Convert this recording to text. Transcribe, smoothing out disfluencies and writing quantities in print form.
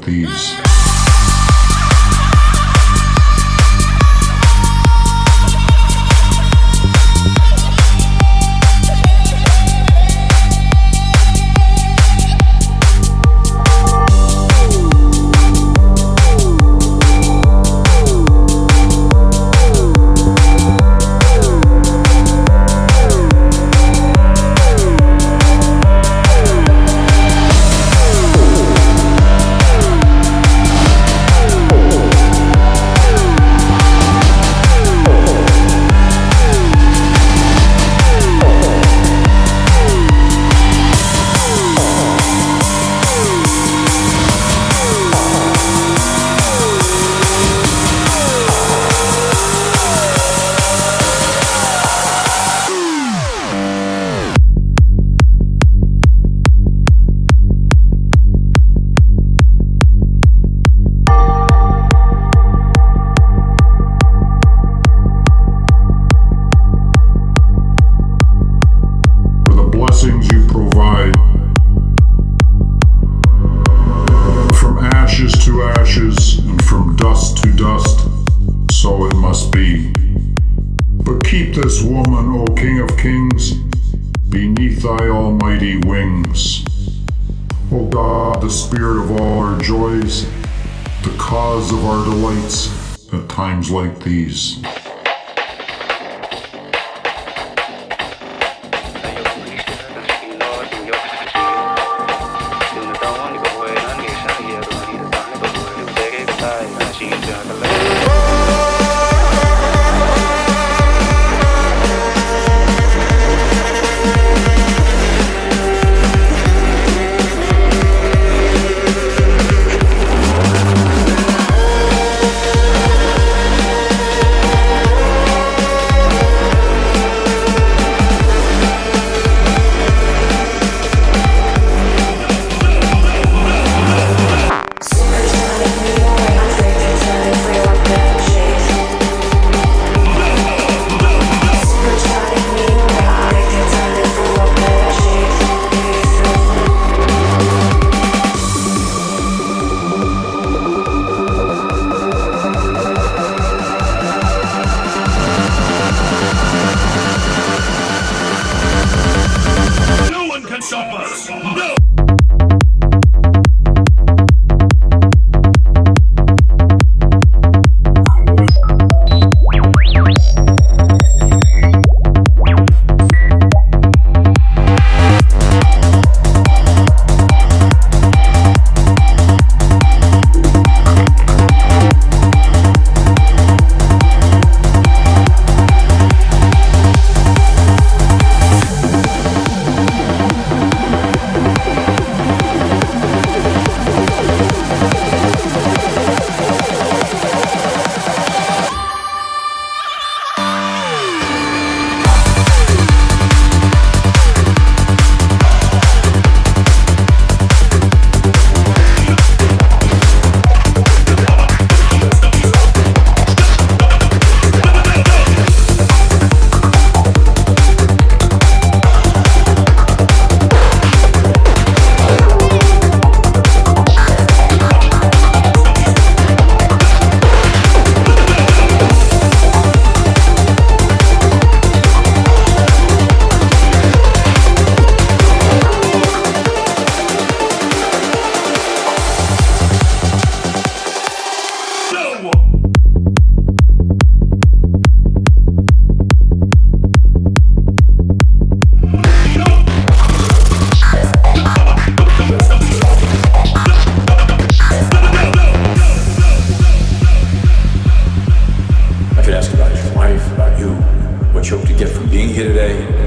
like these. This woman, O King of Kings, beneath thy almighty wings. O God, the spirit of all our joys, the cause of our delights at times like these. About your life, about you, what you hope to get from being here today.